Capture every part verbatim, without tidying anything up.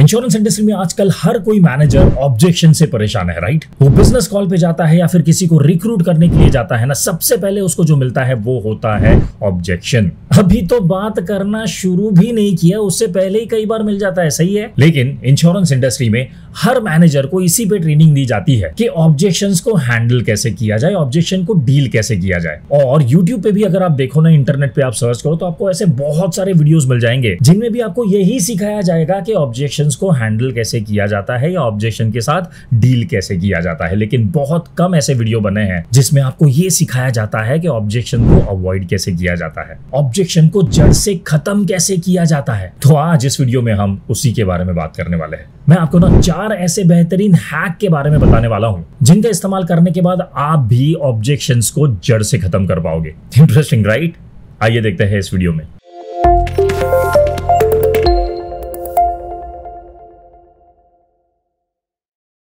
Insurance industry में आजकल हर कोई मैनेजर ऑब्जेक्शन से परेशान है, राइट। वो बिजनेस कॉल पे जाता है या फिर किसी को रिक्रूट करने के लिए जाता है ना, सबसे पहले उसको जो मिलता है वो होता है ऑब्जेक्शन। अभी तो बात करना शुरू भी नहीं किया, उससे पहले ही कई बार मिल जाता है, सही है। लेकिन इंश्योरेंस इंडस्ट्री में हर मैनेजर को इसी पे ट्रेनिंग दी जाती है कि ऑब्जेक्शन को हैंडल कैसे किया जाए, ऑब्जेक्शन को डील कैसे किया जाए। और यूट्यूब पे भी अगर आप देखो ना, इंटरनेट पे आप सर्च करो तो आपको ऐसे बहुत सारे वीडियोज मिल जाएंगे जिनमें भी आपको यही सिखाया जाएगा कि ऑब्जेक्शन को हैंडल कैसे किया जाता है या ऑब्जेक्शन के साथ डील कैसे किया जाता है। लेकिन बहुत कम ऐसे वीडियो बने हैं जिसमें आपको यह सिखाया जाता है कि ऑब्जेक्शन को अवॉइड कैसे किया जाता है, ऑब्जेक्शन को जड़ से खत्म कैसे किया जाता है। तो आज इस वीडियो में हम उसी के बारे में बात करने वाले हैं। मैं आपको ना चार ऐसे बेहतरीन हैक के बारे में बताने वाला हूँ जिनका इस्तेमाल करने के बाद आप भी ऑब्जेक्शन को जड़ से खत्म कर पाओगे। Interesting, right. आइए देखते हैं इस वीडियो में।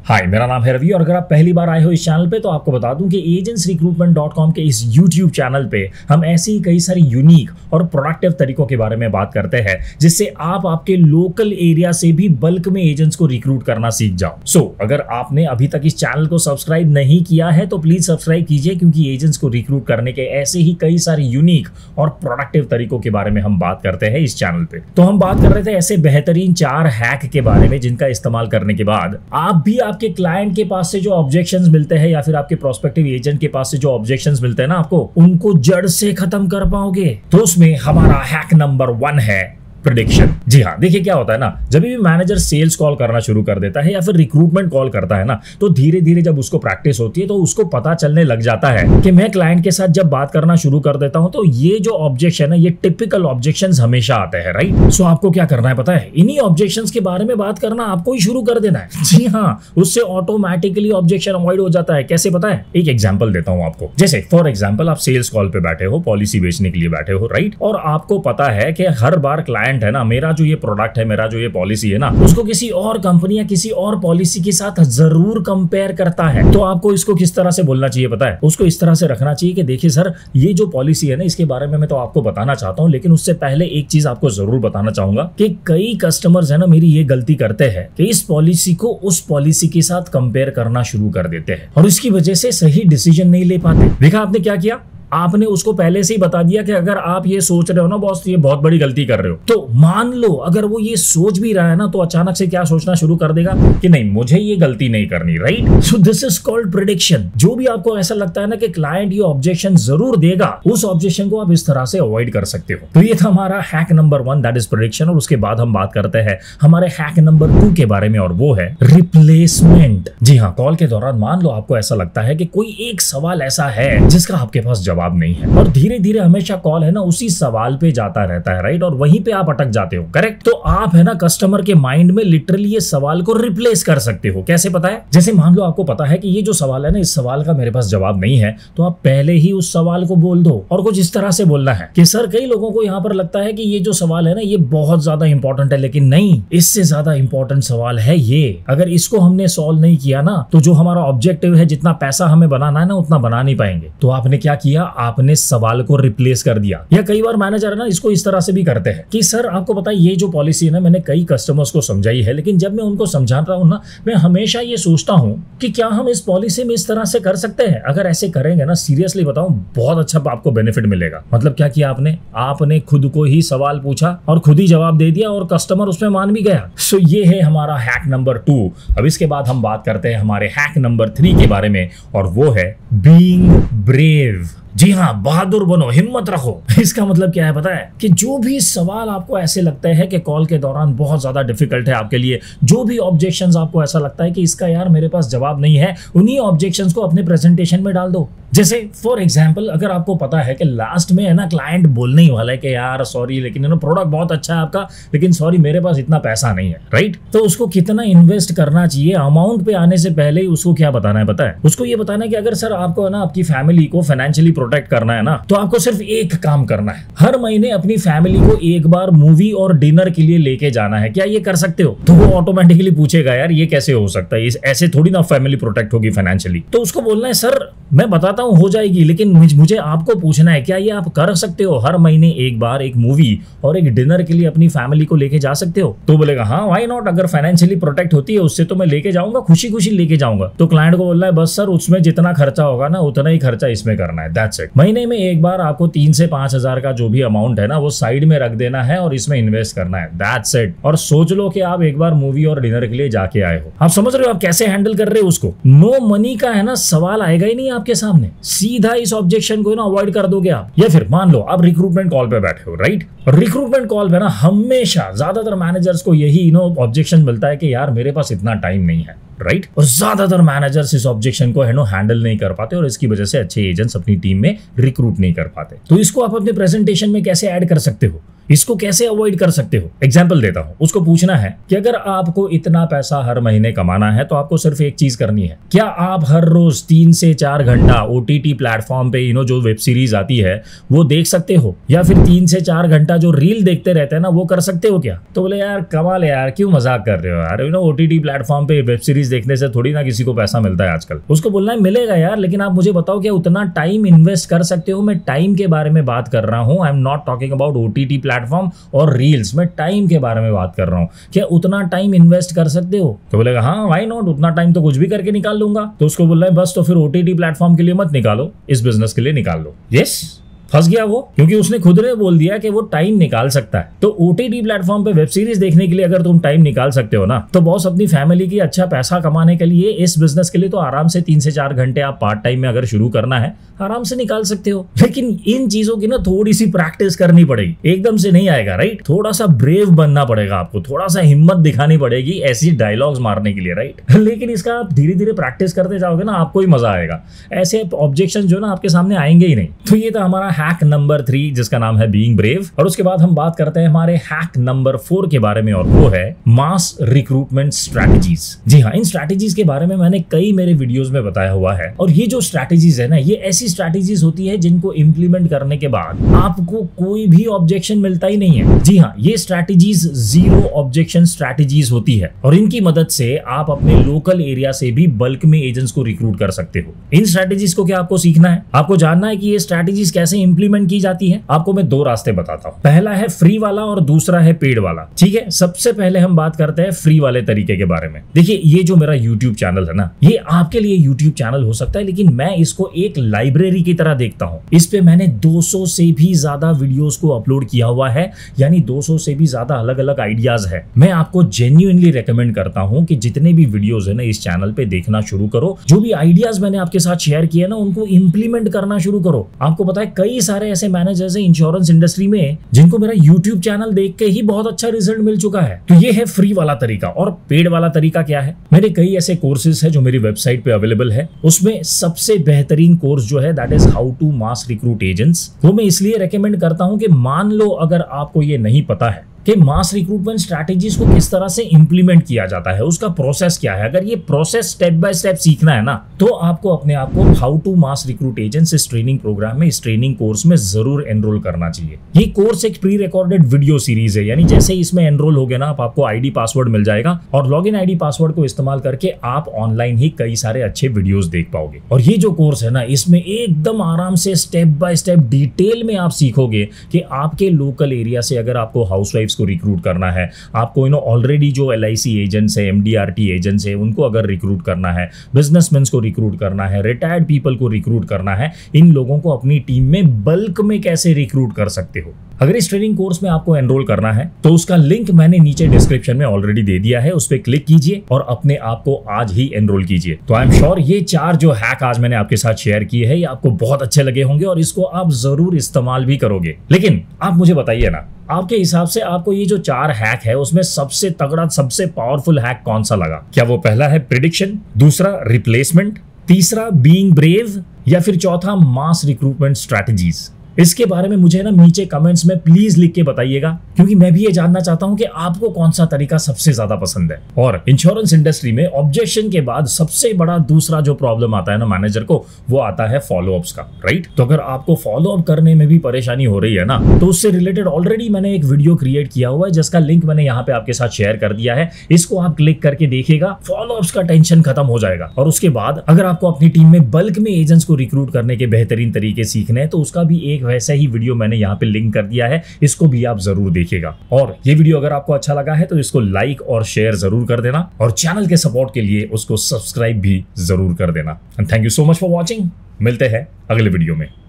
हाय, मेरा नाम है रवि और अगर आप पहली बार आए हो इस चैनल पे तो आपको बता दूं कि एजेंट्स रिक्रूटमेंट डॉट कॉम के इस यूट्यूब चैनल पे हम ऐसी ही कई सारी यूनिक और प्रोडक्टिव तरीकों के बारे में बात करते हैं जिससे आप आपके लोकल एरिया से भी बल्क में एजेंट्स को रिक्रूट करना सीख जाओ। सो so, अगर आपने अभी तक इस चैनल को सब्सक्राइब नहीं किया है तो प्लीज सब्सक्राइब कीजिए, क्योंकि एजेंट्स को रिक्रूट करने के ऐसे ही कई सारे यूनिक और प्रोडक्टिव तरीकों के बारे में हम बात करते हैं इस चैनल पे। तो हम बात कर रहे थे ऐसे बेहतरीन चार हैक के बारे में जिनका इस्तेमाल करने के बाद आप भी आपके क्लाइंट के पास से जो ऑब्जेक्शंस मिलते हैं या फिर आपके प्रोस्पेक्टिव एजेंट के पास से जो ऑब्जेक्शंस मिलते हैं ना, आपको उनको जड़ से खत्म कर पाओगे। तो उसमें हमारा हैक नंबर वन है प्रेडिक्शन। जी हाँ, देखिए क्या होता है ना, जब भी मैनेजर सेल्स कॉल करना शुरू कर देता है या फिर रिक्रूटमेंट कॉल करता है ना, तो धीरे धीरे जब उसको प्रैक्टिस होती है तो उसको पता चलने लग जाता है कि मैं क्लाइंट के साथ जब बात करना शुरू कर देता हूँ तो ये जो ऑब्जेक्शन है ये टिपिकल ऑब्जेक्शंस हमेशा आते हैं, राइट। सो आपको क्या करना है पता है, इन्हीं ऑब्जेक्शंस के बारे में बात करना आपको ही शुरू कर देना है। जी हाँ, उससे ऑटोमेटिकली ऑब्जेक्शन अवॉइड हो जाता है। कैसे पता है, एक एग्जाम्पल देता हूँ आपको। जैसे फॉर एग्जाम्पल आप सेल्स कॉल पे बैठे हो, पॉलिसी बेचने के लिए बैठे हो, राइट। और आपको पता है कि हर बार क्लाइंट है ना, मेरा जो ये प्रोडक्ट है, मेरा जो ये पॉलिसी है ना, उसको किसी और कंपनी या किसी और पॉलिसी के साथ जरूर कंपेयर करता है। तो आपको इसको किस तरह से बोलना चाहिए पता है, उसको इस तरह से रखना चाहिए कि देखिए सर, ये जो पॉलिसी है ना, इसके बारे में मैं तो आपको बताना चाहता हूँ, लेकिन उससे पहले एक चीज आपको जरूर बताना चाहूंगा कि कई कस्टमर्स है ना मेरी ये गलती करते हैं कि इस पॉलिसी को उस पॉलिसी के साथ कंपेयर करना शुरू कर देते हैं और इसकी वजह से सही डिसीजन नहीं ले पाते। देखा आपने क्या किया, आपने उसको पहले से ही बता दिया कि अगर आप ये सोच रहे हो ना बॉस, ये बहुत बड़ी गलती कर रहे हो। तो मान लो अगर वो ये सोच भी रहा है ना, तो अचानक से क्या सोचना शुरू कर देगा कि नहीं, मुझे ये गलती नहीं करनी, right. So this is called prediction. जो भी आपको ऐसा लगता है ना कि क्लाइंट ये ऑब्जेक्शन जरूर देगा, उस ऑब्जेक्शन को आप इस तरह से अवॉइड कर सकते हो। तो ये था हमारा hack number one, that is prediction. और उसके बाद हम बात करते हैं हमारे हैक नंबर टू के बारे में, और वो है रिप्लेसमेंट। जी हाँ, कॉल के दौरान मान लो आपको ऐसा लगता है कि कोई एक सवाल ऐसा है जिसका आपके पास जवाब नहीं है और धीरे धीरे हमेशा कॉल है ना उसी सवाल पे जाता रहता है, राइट, और वहीं पे आप अटक जाते हो, करेक्ट। तो आप है ना कस्टमर के माइंड में लिटरली ये सवाल को रिप्लेस कर सकते हो। कैसे पता है, जैसे मान लो आपको पता है कि ये जो सवाल है ना, इस सवाल का मेरे पास जवाब नहीं है, तो आप पहले ही उस सवाल को बोल दो और कुछ इस तरह से बोलना है कि सर, कई लोगों को यहाँ पर लगता है कि ये जो सवाल है ना ये बहुत ज्यादा इंपॉर्टेंट है, लेकिन नहीं, इससे ज्यादा इंपॉर्टेंट सवाल है ये। अगर इसको हमने सोल्व नहीं किया ना तो जो हमारा ऑब्जेक्टिव है, जितना पैसा हमें बनाना है ना, उतना बना नहीं पाएंगे। तो आपने क्या किया, आपने सवाल को रिप्लेस कर दिया। या कई बार मैनेजर ना इसको इस तरह से भी करते हैं कि सर आपको पता है ये जो पॉलिसी है ना, मैंने कई कस्टमर्स को समझाई है, लेकिन जब मैं उनको समझाता हूँ ना, मैं हमेशा ये सोचता हूँ कि क्या हम इस पॉलिसी में इस तरह से कर सकते हैं। अगर ऐसे करेंगे ना, सीरियसली बताऊं, बहुत अच्छा आपको बेनिफिट मिलेगा। मतलब क्या किया आपने, आपने खुद को ही सवाल पूछा और खुद ही जवाब दे दिया और कस्टमर उसमें मान भी गया। सो ये है हमारा हैक नंबर टू। अब इसके बाद हम बात करते हैं हमारे हैक नंबर थ्री के बारे में, और वो है बीइंग ब्रेव। जी हाँ, बहादुर बनो, हिम्मत रखो। इसका मतलब क्या है पता है, कि जो भी सवाल आपको ऐसे लगता है कि कॉल के दौरान बहुत ज्यादा डिफिकल्ट है आपके लिए, जो भी ऑब्जेक्शंस आपको ऐसा लगता है कि इसका यार मेरे पास जवाब नहीं है, उन्हीं ऑब्जेक्शंस को अपने प्रेजेंटेशन में डाल दो। जैसे फॉर एग्जाम्पल अगर आपको पता है कि लास्ट में है ना क्लाइंट बोलने ही वाला है कि यार सॉरी, लेकिन प्रोडक्ट बहुत अच्छा है आपका, लेकिन सॉरी मेरे पास इतना पैसा नहीं है, राइट। तो उसको कितना इन्वेस्ट करना चाहिए, अमाउंट पे आने से पहले ही उसको क्या बताना है पता है, उसको ये बताना है कि अगर सर आपको है ना आपकी फैमिली को फाइनेंशियली प्रोटेक्ट करना है ना, तो आपको सिर्फ एक काम करना है, हर महीने अपनी फैमिली को एक बार मूवी और डिनर के लिए लेके जाना है, क्या ये कर सकते हो। तो वो ऑटोमेटिकली पूछेगा यार ये कैसे हो सकता है, ऐसे थोड़ी ना फैमिली प्रोटेक्ट होगी फाइनेंशियली। तो उसको बोलना है सर मैं बताता मानता हूँ हो जाएगी, लेकिन मुझे आपको पूछना है क्या ये आप कर सकते हो हर महीने एक बार एक मूवी और एक डिनर के लिए अपनी फैमिली को लेके जा सकते हो? तो बोलेगा हाँ व्हाई नॉट, अगर फाइनेंशियली प्रोटेक्ट होती है उससे तो मैं लेके जाऊंगा, खुशी खुशी लेके जाऊंगा। तो क्लाइंट को बोल रहा है बस सर उसमें जितना खर्चा होगा ना उतना ही खर्चा इसमें करना है, दैट्स इट। महीने में एक बार आपको तीन से पांच हजार का जो भी अमाउंट है ना वो साइड में रख देना है और इसमें इन्वेस्ट करना है, दैट्स इट। और सोच लो कि आप एक बार मूवी और डिनर के लिए जाके आए हो। आप समझ रहे हो आप कैसे हैंडल कर रहे हो उसको? नो मनी का है ना सवाल आएगा ही नहीं आपके सामने, सीधा इस ऑब्जेक्शन को ना अवॉइड कर दोगे आप। या फिर मान लो आप रिक्रूटमेंट कॉल पे बैठे हो, राइट? रिक्रूटमेंट कॉल पे ना हमेशा ज्यादातर मैनेजर्स को यही नो ऑब्जेक्शन मिलता है कि यार मेरे पास इतना टाइम नहीं है, राइट? और ज्यादातर मैनेजर्स इस ऑब्जेक्शन को है नो हैंडल नहीं कर पाते और इसकी वजह से अच्छे एजेंट्स अपनी टीम में रिक्रूट नहीं कर पाते। तो इसको आप अपने प्रेजेंटेशन में कैसे ऐड कर सकते हो, इसको कैसे अवॉइड कर सकते हो? एग्जाम्पल देता हूँ, उसको पूछना है कि अगर आपको इतना पैसा हर महीने कमाना है तो आपको सिर्फ एक चीज करनी है, क्या आप हर रोज तीन से चार घंटा ओटीटी प्लेटफॉर्म पे यू नो जो वेब सीरीज आती है वो देख सकते हो, या फिर तीन से चार घंटा जो रील देखते रहते हैं ना वो कर सकते हो क्या? तो बोले यार कमाल है यार, क्यों मजाक कर रहे हो यार, यू नो ओटीटी प्लेटफॉर्म पे वेब सीरीज देखने से थोड़ी ना किसी को पैसा मिलता है आजकल। उसको बोलना है मिलेगा यार, लेकिन आप मुझे बताओ क्या उतना टाइम इन्वेस्ट कर सकते हो? मैं टाइम के बारे में बात कर रहा हूँ, I am not talking about OTT platform और रील्स, में टाइम के बारे में बात कर रहा हूँ, क्या उतना टाइम इन्वेस्ट कर सकते हो? तो बोलेगा हाँ व्हाई नॉट, उतना टाइम तो कुछ भी करके निकाल लूंगा। तो उसको बोल रहा है बस तो फिर ओटीटी प्लेटफॉर्म के लिए मत निकालो, इस बिजनेस के लिए निकाल लो। Yes yes? फंस गया वो, क्योंकि उसने खुद ने बोल दिया कि वो टाइम निकाल सकता है। तो ओटीटी प्लेटफॉर्म पे वेब सीरीज देखने के लिए अगर तुम टाइम निकाल सकते हो ना तो बॉस अपनी फैमिली की अच्छा पैसा कमाने के लिए इस बिजनेस के लिए तो आराम से तीन से चार घंटे आप पार्ट टाइम में अगर शुरू करना है आराम से निकाल सकते हो। लेकिन इन चीजों की ना थोड़ी सी प्रैक्टिस करनी पड़ेगी, एकदम से नहीं आएगा, राइट? थोड़ा सा ब्रेव बनना पड़ेगा आपको, थोड़ा सा हिम्मत दिखानी पड़ेगी ऐसी डायलॉग्स मारने के लिए, राइट? लेकिन इसका आप धीरे धीरे प्रैक्टिस करते जाओगे ना आपको ही मजा आएगा, ऐसे ऑब्जेक्शन जो ना आपके सामने आएंगे ही नहीं। तो ये था हमारा हैक नंबर थ्री जिसका नाम है बीइंग ब्रेव। और उसके बाद हम बात करते हैं हमारे हैक नंबर फोर के बारे में, और वो है मास रिक्रूटमेंट स्ट्रैटेजीज। जी हाँ, इन स्ट्रैटेजीज के बारे में मैंने कई मेरे वीडियोस में बताया हुआ है। और ये जो स्ट्रैटेजीज है ना ये ऐसी स्ट्रैटेजीज होती है जिनको इंप्लीमेंट करने के बाद आपको कोई भी ऑब्जेक्शन मिलता ही नहीं है। जी हाँ, ये स्ट्रैटेजीज जीरो ऑब्जेक्शन स्ट्रैटेजीज होती है और इनकी मदद से आप अपने लोकल एरिया से भी बल्क में एजेंट्स को रिक्रूट कर सकते हो। इन स्ट्रैटेजीज को क्या आपको सीखना है, आपको जानना है कि ये स्ट्रैटेजीज कैसे इंप्लीमेंट की जाती है। आपको मैं दो रास्ते बताता हूँ, पहला है फ्री वाला और दूसरा है पेड वाला। ठीक है, सबसे पहले हम बात करते हैं फ्री वाले तरीके के बारे में। देखिए, ये जो मेरा YouTube चैनल है ना ये आपके लिए YouTube चैनल हो सकता है, लेकिन मैं इसको एक लाइब्रेरी की तरह देखता हूँ। इस पे मैंने दो सौ से भी ज्यादा वीडियोस को अपलोड किया हुआ है, यानी दो सौ से भी ज्यादा अलग अलग आइडियाज है। मैं आपको जेन्युइनली रेकमेंड करता हूँ कि जितने भी वीडियोस है ना इस चैनल पे देखना शुरू करो, जो भी आइडियाज मैंने आपके साथ शेयर किया ना उनको इम्प्लीमेंट करना शुरू करो। आपको पता है कई सारे ऐसे मैनेजर्स हैं इंश्योरेंस इंडस्ट्री में जिनको मेरा यूट्यूब चैनल देख के ही बहुत अच्छा रिजल्ट मिल चुका है। तो ये है फ्री वाला तरीका। और पेड वाला तरीका क्या है, मेरे कई ऐसे कोर्सेज हैं जो मेरी वेबसाइट पे अवेलेबल है। उसमें सबसे बेहतरीन कोर्स जो है that is how to mass recruit agents, वो मैं इसलिए रेकमेंड करता हूँ कि मान लो अगर आपको ये नहीं पता है कि मास रिक्रूटमेंट स्ट्रैटेजीज को किस तरह से इंप्लीमेंट किया जाता है, उसका प्रोसेस क्या है, अगर ये प्रोसेस स्टेप बाय स्टेप सीखना है ना तो आपको अपने आप को how to mass recruit agents इस ट्रेनिंग प्रोग्राम में, इस ट्रेनिंग कोर्स में जरूर एनरोल करना चाहिए। ये कोर्स एक प्री रिकॉर्डेड वीडियो सीरीज है, यानी जैसे इसमें एनरोल हो गए ना आप, आपको आईडी पासवर्ड मिल जाएगा और लॉग इन आईडी पासवर्ड को इस्तेमाल करके आप ऑनलाइन ही कई सारे अच्छे वीडियोज देख पाओगे। और ये जो कोर्स है ना इसमें एकदम आराम से स्टेप बाय स्टेप डिटेल में आप सीखोगे कि आपके लोकल एरिया से अगर आपको हाउसवाइफ को रिक्रूट करना है, आपको यू नो ऑलरेडी जो एलआईसी एजेंट्स है, एमडीआरटी एजेंट्स है, उनको अगर रिक्रूट करना है, बिजनेसमैन को रिक्रूट करना है, रिटायर्ड पीपल को रिक्रूट करना है, इन लोगों को अपनी टीम में बल्क में कैसे रिक्रूट कर सकते हो। अगर इस ट्रेनिंग कोर्स में आपको एनरोल करना है तो उसका लिंक मैंने नीचे डिस्क्रिप्शन में ऑलरेडी दे दिया है, उस पर क्लिक कीजिए और अपने आप को आज ही एनरोल कीजिए। तो आई एम श्योर ये चार जो हैक आज मैंने आपके साथ शेयर किए हैं ये आपको बहुत अच्छे लगे होंगे और इसको आप जरूर इस्तेमाल भी करोगे। लेकिन आप मुझे बताइए ना, आपके हिसाब से आपको ये जो चार हैक है उसमें सबसे तगड़ा, सबसे पावरफुल हैक कौन सा लगा? क्या वो पहला है प्रिडिक्शन, दूसरा रिप्लेसमेंट, तीसरा बीइंग ब्रेव, या फिर चौथा मास रिक्रूटमेंट स्ट्रैटेजीज? इसके बारे में मुझे ना नीचे कमेंट्स में प्लीज लिख के बताइएगा, क्योंकि मैं भी ये जानना चाहता हूँ कि आपको कौन सा तरीका सबसे ज्यादा पसंद है। और इंश्योरेंस इंडस्ट्री में ऑब्जेक्शन के बाद सबसे बड़ा दूसरा जो प्रॉब्लम आता है ना मैनेजर को, वो आता है फॉलोअप्स का, राइट। तो अगर आपको फॉलोअप करने में भी परेशानी हो रही है ना, तो उससे रिलेटेड ऑलरेडी मैंने एक वीडियो क्रिएट किया हुआ है जिसका लिंक मैंने यहाँ पे आपके साथ शेयर कर दिया है। इसको आप क्लिक करके देखिएगा, फॉलोअप्स का टेंशन खत्म हो जाएगा। और उसके बाद अगर आपको अपनी टीम में बल्क में एजेंट्स को रिक्रूट करने के बेहतरीन तरीके सीखने हैं तो उसका भी एक वैसा ही वीडियो मैंने यहाँ पे लिंक कर दिया है, इसको भी आप जरूर देखिएगा। और ये वीडियो अगर आपको अच्छा लगा है तो इसको लाइक और शेयर जरूर कर देना, और चैनल के सपोर्ट के लिए उसको सब्सक्राइब भी जरूर कर देना। And thank you so much for watching. मिलते हैं अगले वीडियो में।